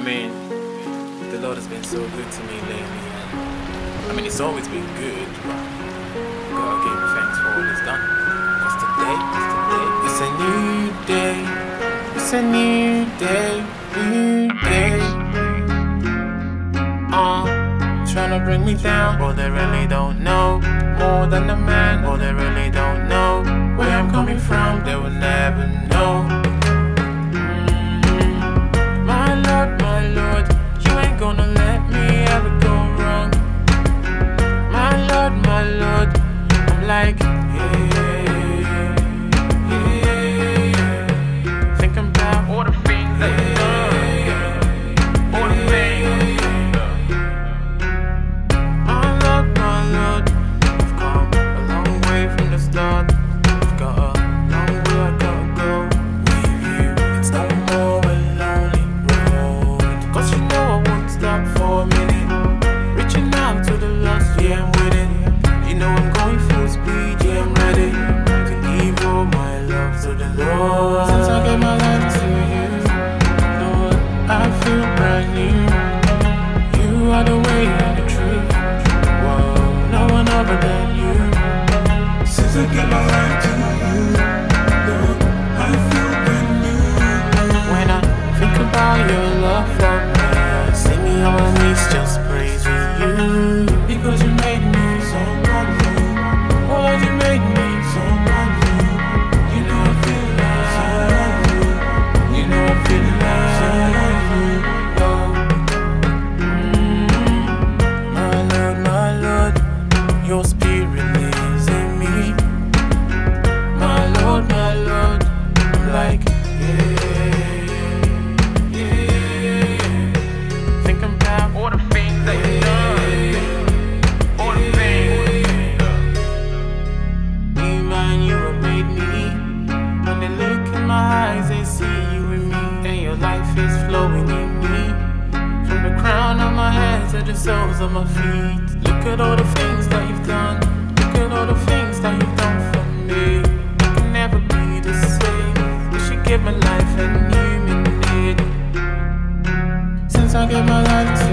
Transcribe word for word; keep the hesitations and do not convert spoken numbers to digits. I mean, the Lord has been so good to me lately. I mean, it's always been good, but God gave me thanks for all He's done. It's the day, it's the day, it's a new day, it's a new day, new day. Uh, trying to bring me down, but they really don't know more than a man, but they really don't know where I'm coming from. They will never know. Mm-hmm. My Lord, my Lord, you ain't gonna let me ever go wrong. My Lord, my Lord, I'm like, yeah, yeah, yeah, yeah. Thinking about all the things that I've done, all the things. My Lord, my Lord, I've come a long way from the start. Since I gave my life to you, Lord, I feel brand new. You are the way and the truth. Whoa, no one other than you. Since I gave my life to you, Lord, I feel brand new. When I think about your love for me, sing me on my knees, just praise you. Because you made me someone new. Lord, you made me someone new. Your spirit lives in me. My Lord, my Lord, I'm like, yeah, yeah, yeah. Thinking about all the things that you've done, all the things. Divine, you have made me. When they look in my eyes, they see you in me. And your life is flowing in me. From the crown of my head to the soles of my feet. Look at all the things that you've done. Look at all the things that you've done for me. I can never be the same. Wish you gave my life a new meaning. Since I gave my life to